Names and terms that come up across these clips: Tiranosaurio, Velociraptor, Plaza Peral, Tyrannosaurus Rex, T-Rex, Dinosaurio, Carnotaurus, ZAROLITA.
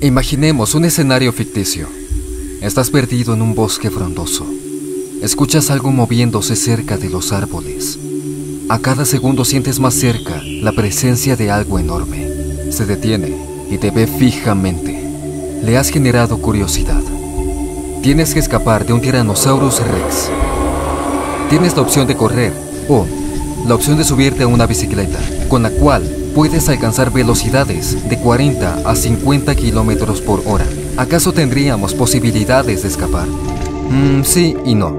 Imaginemos un escenario ficticio. Estás perdido en un bosque frondoso. Escuchas algo moviéndose cerca de los árboles. A cada segundo sientes más cerca la presencia de algo enorme. Se detiene y te ve fijamente. Le has generado curiosidad. Tienes que escapar de un Tyrannosaurus Rex. Tienes la opción de correr o la opción de subirte a una bicicleta, con la cual puedes alcanzar velocidades de 40 a 50 kilómetros por hora. ¿Acaso tendríamos posibilidades de escapar? Sí y no.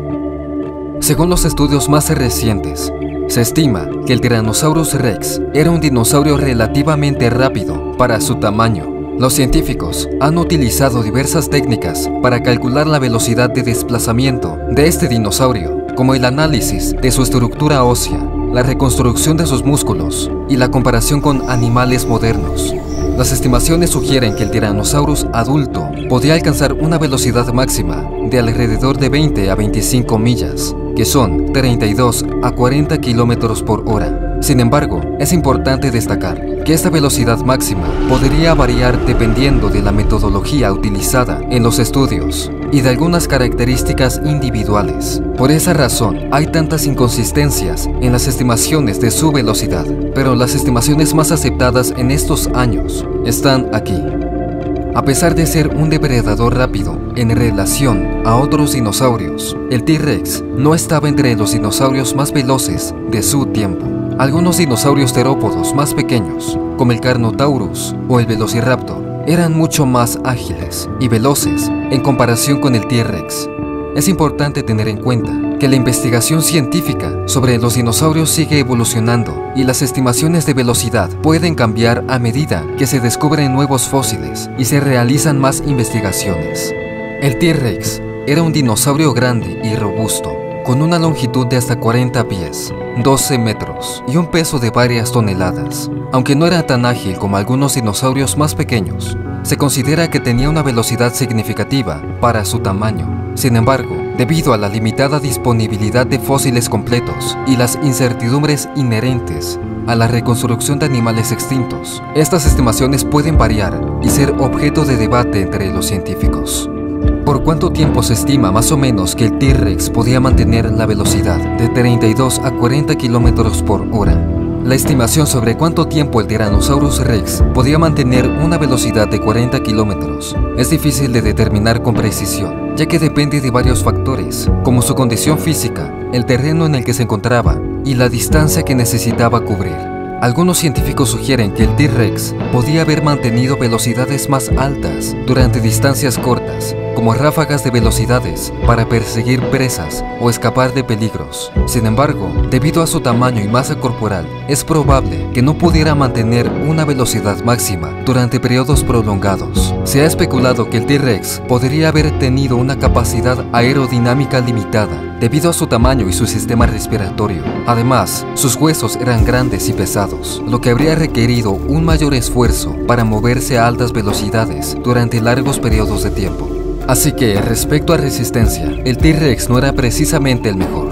Según los estudios más recientes, se estima que el Tyrannosaurus Rex era un dinosaurio relativamente rápido para su tamaño. Los científicos han utilizado diversas técnicas para calcular la velocidad de desplazamiento de este dinosaurio, como el análisis de su estructura ósea, la reconstrucción de sus músculos y la comparación con animales modernos. Las estimaciones sugieren que el Tyrannosaurus adulto podía alcanzar una velocidad máxima de alrededor de 20 a 25 millas, que son 32 a 40 kilómetros por hora. Sin embargo, es importante destacar que esta velocidad máxima podría variar dependiendo de la metodología utilizada en los estudios y de algunas características individuales. Por esa razón, hay tantas inconsistencias en las estimaciones de su velocidad, pero las estimaciones más aceptadas en estos años están aquí. A pesar de ser un depredador rápido en relación a otros dinosaurios, el T-Rex no estaba entre los dinosaurios más veloces de su tiempo. Algunos dinosaurios terópodos más pequeños, como el Carnotaurus o el Velociraptor, eran mucho más ágiles y veloces en comparación con el T-Rex. Es importante tener en cuenta que la investigación científica sobre los dinosaurios sigue evolucionando y las estimaciones de velocidad pueden cambiar a medida que se descubren nuevos fósiles y se realizan más investigaciones. El T-Rex era un dinosaurio grande y robusto, con una longitud de hasta 40 pies, 12 metros y un peso de varias toneladas. Aunque no era tan ágil como algunos dinosaurios más pequeños, se considera que tenía una velocidad significativa para su tamaño. Sin embargo, debido a la limitada disponibilidad de fósiles completos y las incertidumbres inherentes a la reconstrucción de animales extintos, estas estimaciones pueden variar y ser objeto de debate entre los científicos. ¿Por cuánto tiempo se estima más o menos que el T-Rex podía mantener la velocidad de 32 a 40 kilómetros por hora? La estimación sobre cuánto tiempo el Tyrannosaurus Rex podía mantener una velocidad de 40 kilómetros es difícil de determinar con precisión, ya que depende de varios factores, como su condición física, el terreno en el que se encontraba y la distancia que necesitaba cubrir. Algunos científicos sugieren que el T-Rex podía haber mantenido velocidades más altas durante distancias cortas, como ráfagas de velocidades para perseguir presas o escapar de peligros. Sin embargo, debido a su tamaño y masa corporal, es probable que no pudiera mantener una velocidad máxima durante periodos prolongados. Se ha especulado que el T-Rex podría haber tenido una capacidad aerodinámica limitada, debido a su tamaño y su sistema respiratorio. Además, sus huesos eran grandes y pesados, lo que habría requerido un mayor esfuerzo para moverse a altas velocidades durante largos periodos de tiempo. Así que, respecto a resistencia, el T-Rex no era precisamente el mejor.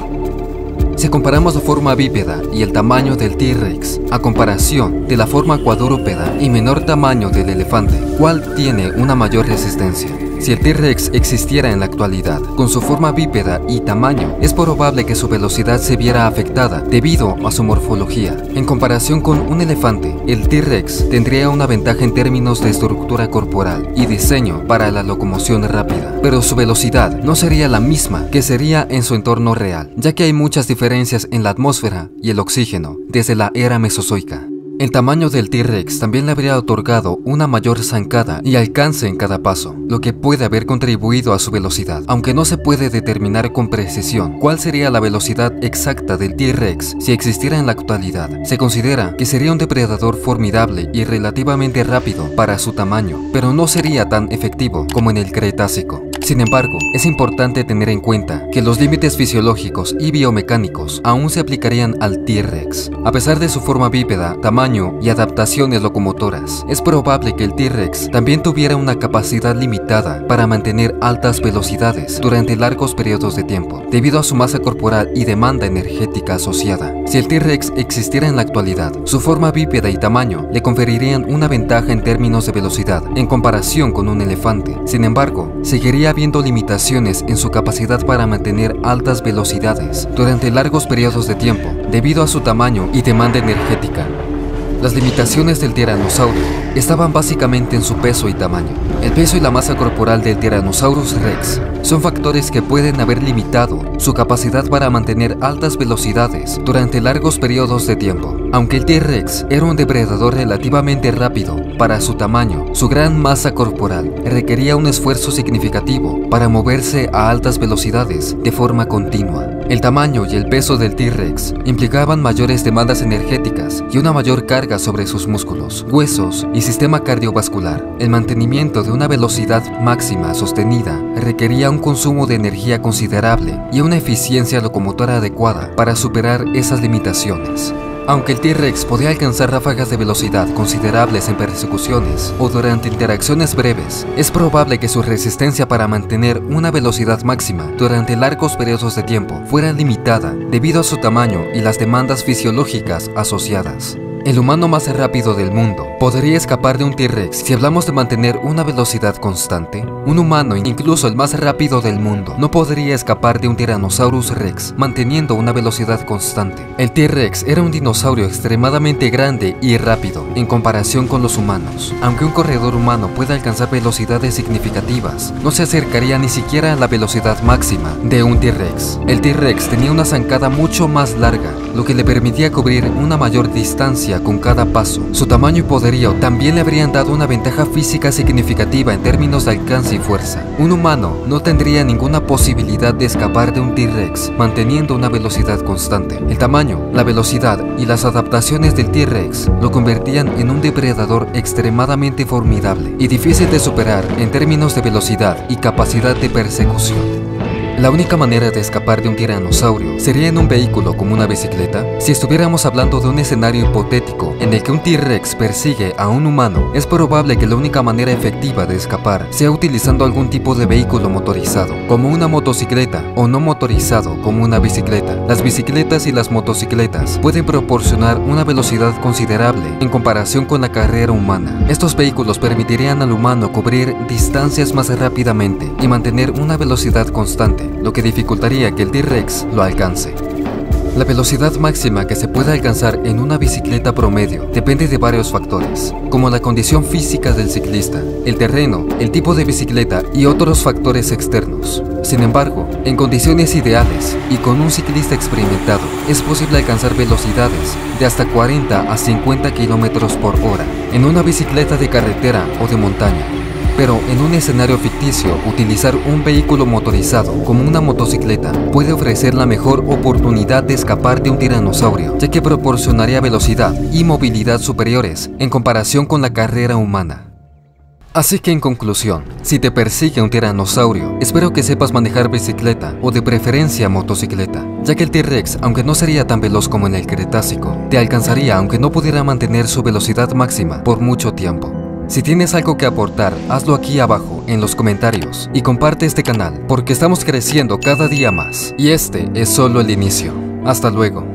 Si comparamos la forma bípeda y el tamaño del T-Rex a comparación de la forma cuadrúpeda y menor tamaño del elefante, ¿cuál tiene una mayor resistencia? Si el T-Rex existiera en la actualidad, con su forma bípeda y tamaño, es probable que su velocidad se viera afectada debido a su morfología. En comparación con un elefante, el T-Rex tendría una ventaja en términos de estructura corporal y diseño para la locomoción rápida, pero su velocidad no sería la misma que sería en su entorno real, ya que hay muchas diferencias en la atmósfera y el oxígeno desde la era mesozoica. El tamaño del T-Rex también le habría otorgado una mayor zancada y alcance en cada paso, lo que puede haber contribuido a su velocidad. Aunque no se puede determinar con precisión cuál sería la velocidad exacta del T-Rex si existiera en la actualidad, se considera que sería un depredador formidable y relativamente rápido para su tamaño, pero no sería tan efectivo como en el Cretácico. Sin embargo, es importante tener en cuenta que los límites fisiológicos y biomecánicos aún se aplicarían al T-Rex. A pesar de su forma bípeda, tamaño y adaptaciones locomotoras, es probable que el T-Rex también tuviera una capacidad limitada para mantener altas velocidades durante largos periodos de tiempo, debido a su masa corporal y demanda energética asociada. Si el T-Rex existiera en la actualidad, su forma bípeda y tamaño le conferirían una ventaja en términos de velocidad en comparación con un elefante. Sin embargo, seguiría habiendo limitaciones en su capacidad para mantener altas velocidades durante largos periodos de tiempo, debido a su tamaño y demanda energética. Las limitaciones del tiranosaurio estaban básicamente en su peso y tamaño. El peso y la masa corporal del Tyrannosaurus Rex son factores que pueden haber limitado su capacidad para mantener altas velocidades durante largos periodos de tiempo. Aunque el T-Rex era un depredador relativamente rápido para su tamaño, su gran masa corporal requería un esfuerzo significativo para moverse a altas velocidades de forma continua. El tamaño y el peso del T-Rex implicaban mayores demandas energéticas y una mayor carga sobre sus músculos, huesos y sistema cardiovascular. El mantenimiento de una velocidad máxima sostenida requería un consumo de energía considerable y una eficiencia locomotora adecuada para superar esas limitaciones. Aunque el T-Rex podía alcanzar ráfagas de velocidad considerables en persecuciones o durante interacciones breves, es probable que su resistencia para mantener una velocidad máxima durante largos periodos de tiempo fuera limitada debido a su tamaño y las demandas fisiológicas asociadas. El humano más rápido del mundo podría escapar de un T-Rex si hablamos de mantener una velocidad constante. Un humano, incluso el más rápido del mundo, no podría escapar de un Tyrannosaurus Rex manteniendo una velocidad constante. El T-Rex era un dinosaurio extremadamente grande y rápido en comparación con los humanos. Aunque un corredor humano pueda alcanzar velocidades significativas, no se acercaría ni siquiera a la velocidad máxima de un T-Rex. El T-Rex tenía una zancada mucho más larga, lo que le permitía cubrir una mayor distancia con cada paso. Su tamaño y poderío también le habrían dado una ventaja física significativa en términos de alcance y fuerza. Un humano no tendría ninguna posibilidad de escapar de un T-Rex manteniendo una velocidad constante. El tamaño, la velocidad y las adaptaciones del T-Rex lo convertían en un depredador extremadamente formidable y difícil de superar en términos de velocidad y capacidad de persecución. La única manera de escapar de un tiranosaurio sería en un vehículo como una bicicleta. Si estuviéramos hablando de un escenario hipotético en el que un T-Rex persigue a un humano, es probable que la única manera efectiva de escapar sea utilizando algún tipo de vehículo motorizado, como una motocicleta, o no motorizado, como una bicicleta. Las bicicletas y las motocicletas pueden proporcionar una velocidad considerable en comparación con la carrera humana. Estos vehículos permitirían al humano cubrir distancias más rápidamente y mantener una velocidad constante, lo que dificultaría que el T-Rex lo alcance. La velocidad máxima que se puede alcanzar en una bicicleta promedio depende de varios factores, como la condición física del ciclista, el terreno, el tipo de bicicleta y otros factores externos. Sin embargo, en condiciones ideales y con un ciclista experimentado, es posible alcanzar velocidades de hasta 40 a 50 km por hora en una bicicleta de carretera o de montaña. Pero en un escenario ficticio, utilizar un vehículo motorizado como una motocicleta puede ofrecer la mejor oportunidad de escapar de un tiranosaurio, ya que proporcionaría velocidad y movilidad superiores en comparación con la carrera humana. Así que en conclusión, si te persigue un tiranosaurio, espero que sepas manejar bicicleta o de preferencia motocicleta, ya que el T-Rex, aunque no sería tan veloz como en el Cretácico, te alcanzaría aunque no pudiera mantener su velocidad máxima por mucho tiempo. Si tienes algo que aportar, hazlo aquí abajo en los comentarios y comparte este canal porque estamos creciendo cada día más y este es solo el inicio. Hasta luego.